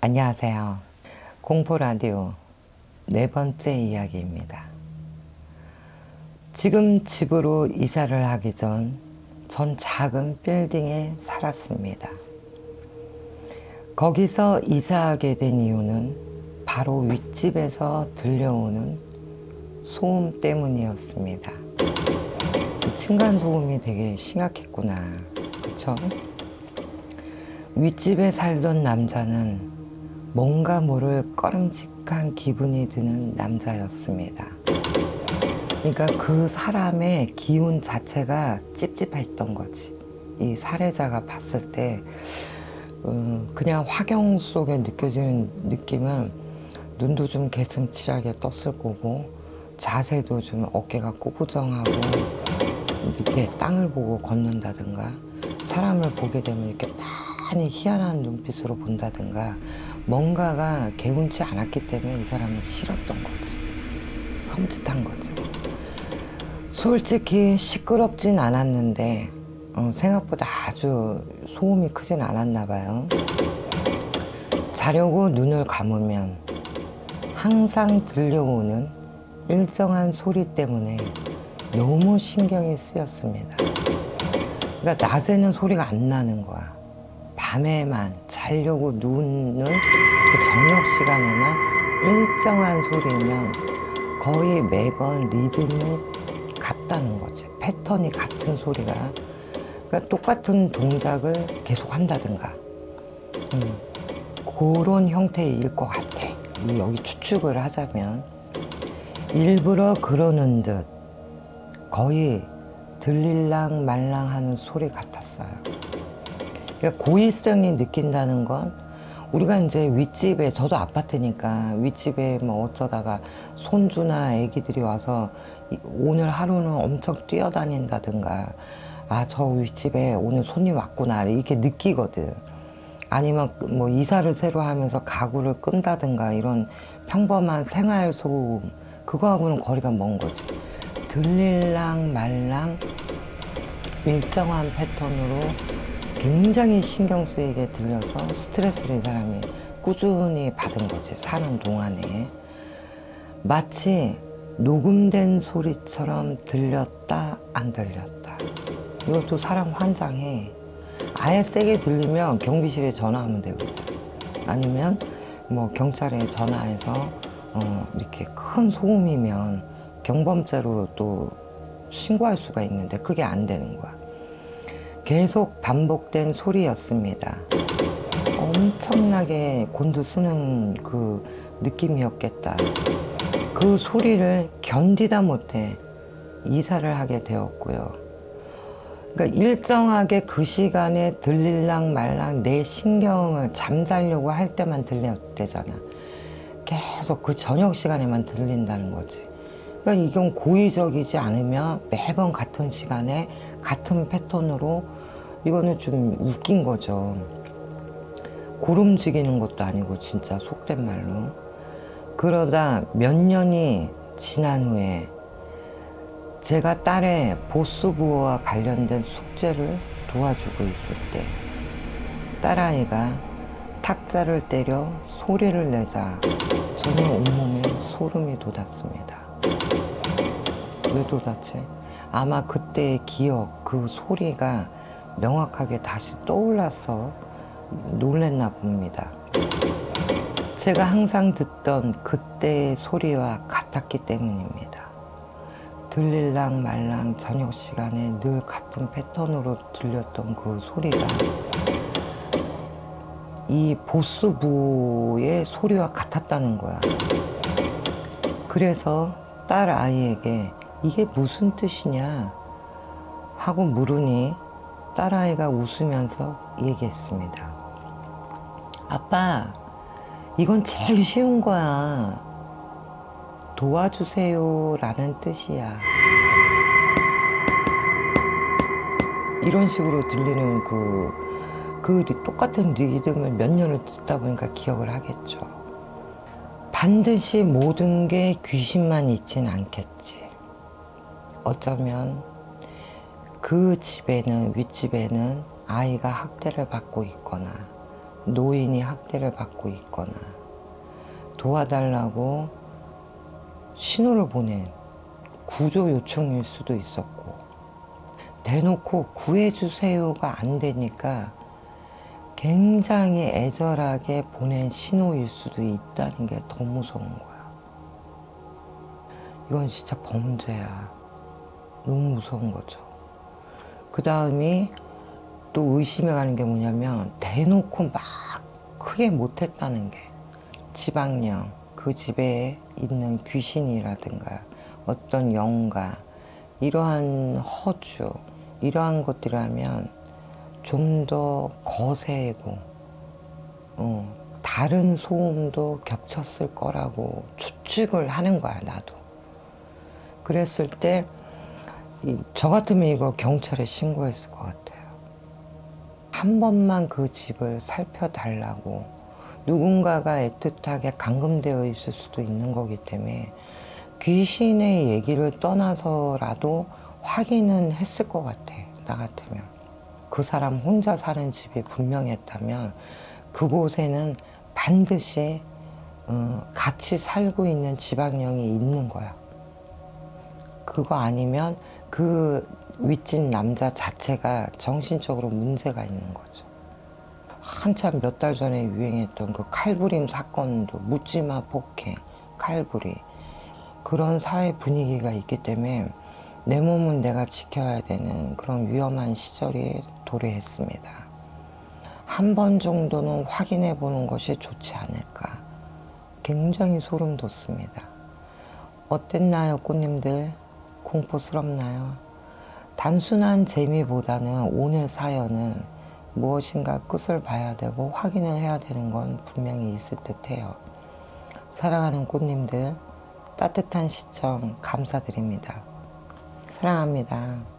안녕하세요. 공포라디오 네 번째 이야기입니다. 지금 집으로 이사를 하기 전 작은 빌딩에 살았습니다. 거기서 이사하게 된 이유는 바로 윗집에서 들려오는 소음 때문이었습니다. 층간소음이 되게 심각했구나, 그쵸? 윗집에 살던 남자는 뭔가 모를 꺼림칙한 기분이 드는 남자였습니다. 그러니까 그 사람의 기운 자체가 찝찝했던 거지. 이 살해자가 봤을 때 그냥 화경 속에 느껴지는 느낌은 눈도 좀 개슴치하게 떴을 거고, 자세도 좀 어깨가 꼬부정하고 밑에 땅을 보고 걷는다든가, 사람을 보게 되면 이렇게 많이 희한한 눈빛으로 본다든가, 뭔가가 개운치 않았기 때문에 이 사람은 싫었던 거지. 섬찟한 거지. 솔직히 시끄럽진 않았는데 생각보다 아주 소음이 크진 않았나 봐요. 자려고 눈을 감으면 항상 들려오는 일정한 소리 때문에 너무 신경이 쓰였습니다. 그러니까 낮에는 소리가 안 나는 거야. 밤에만 자려고 누우는 그 저녁 시간에만 일정한 소리면 거의 매번 리듬이 같다는 거지. 패턴이 같은 소리가. 그러니까 똑같은 동작을 계속 한다든가, 그런 형태일 것 같아. 여기 추측을 하자면 일부러 그러는 듯 거의 들릴랑 말랑 하는 소리 같았어요. 그러니까 고의성이 느낀다는 건, 우리가 이제 윗집에, 저도 아파트니까 윗집에 뭐 어쩌다가 손주나 애기들이 와서 오늘 하루는 엄청 뛰어다닌다든가, 아, 저 윗집에 오늘 손님 왔구나, 이렇게 느끼거든. 아니면 뭐 이사를 새로 하면서 가구를 끈다든가, 이런 평범한 생활 소음, 그거하고는 거리가 먼 거지. 들릴랑 말랑 일정한 패턴으로 굉장히 신경 쓰이게 들려서 스트레스를 이 사람이 꾸준히 받은 거지, 사는 동안에. 마치 녹음된 소리처럼 들렸다 안 들렸다. 이것도 사람 환장해. 아예 세게 들리면 경비실에 전화하면 되거든. 아니면 뭐 경찰에 전화해서 이렇게 큰 소음이면 경범죄로 또 신고할 수가 있는데 그게 안 되는 거야. 계속 반복된 소리였습니다. 엄청나게 곤두서는 그 느낌이었겠다. 그 소리를 견디다 못해 이사를 하게 되었고요. 그러니까 일정하게 그 시간에 들릴랑 말랑 내 신경을 잠자려고 할 때만 들렸대잖아. 계속 그 저녁 시간에만 들린다는 거지. 그러니까 이건 고의적이지 않으면 매번 같은 시간에 같은 패턴으로, 이거는 좀 웃긴 거죠. 고름지기는 것도 아니고, 진짜 속된 말로. 그러다 몇 년이 지난 후에 제가 딸의 보스부호와 관련된 숙제를 도와주고 있을 때 딸아이가 탁자를 때려 소리를 내자 저는 온몸에 소름이 돋았습니다. 왜 돋았지? 아마 그때의 기억, 그 소리가 명확하게 다시 떠올라서 놀랬나 봅니다. 제가 항상 듣던 그때의 소리와 같았기 때문입니다. 들릴랑 말랑 저녁 시간에 늘 같은 패턴으로 들렸던 그 소리가 이 보스부의 소리와 같았다는 거야. 그래서 딸 아이에게 이게 무슨 뜻이냐 하고 물으니 딸 아이가 웃으면서 얘기했습니다. 아빠, 이건 제일 쉬운 거야. 도와주세요라는 뜻이야. 이런 식으로 들리는 그 똑같은 리듬을 몇 년을 듣다 보니까 기억을 하겠죠. 반드시 모든 게 귀신만 있진 않겠지. 어쩌면 그 집에는, 윗집에는 아이가 학대를 받고 있거나 노인이 학대를 받고 있거나 도와달라고 신호를 보낸 구조 요청일 수도 있었고, 대놓고 구해주세요가 안 되니까 굉장히 애절하게 보낸 신호일 수도 있다는 게 더 무서운 거야. 이건 진짜 범죄야. 너무 무서운 거죠. 그 다음이 또 의심해 가는 게 뭐냐면, 대놓고 막 크게 못했다는 게 지방령, 그 집에 있는 귀신이라든가 어떤 영가, 이러한 허주, 이러한 것들이라면 좀 더 거세고 다른 소음도 겹쳤을 거라고 추측을 하는 거야, 나도. 그랬을 때 저 같으면 이거 경찰에 신고했을 것 같아요. 한 번만 그 집을 살펴달라고 누군가가 애틋하게 감금되어 있을 수도 있는 거기 때문에 귀신의 얘기를 떠나서라도 확인은 했을 것 같아, 나 같으면. 그 사람 혼자 사는 집이 분명했다면 그곳에는 반드시 같이 살고 있는 지방령이 있는 거야. 그거 아니면 그 윗집 남자 자체가 정신적으로 문제가 있는 거죠. 한참 몇 달 전에 유행했던 그 칼부림 사건도, 묻지마 폭행, 칼부림, 그런 사회 분위기가 있기 때문에 내 몸은 내가 지켜야 되는 그런 위험한 시절이 도래했습니다. 한 번 정도는 확인해 보는 것이 좋지 않을까. 굉장히 소름 돋습니다. 어땠나요, 꽃님들? 공포스럽나요? 단순한 재미보다는 오늘 사연은 무엇인가 끝을 봐야 되고 확인을 해야 되는 건 분명히 있을 듯해요. 사랑하는 꽃님들, 따뜻한 시청 감사드립니다. 사랑합니다.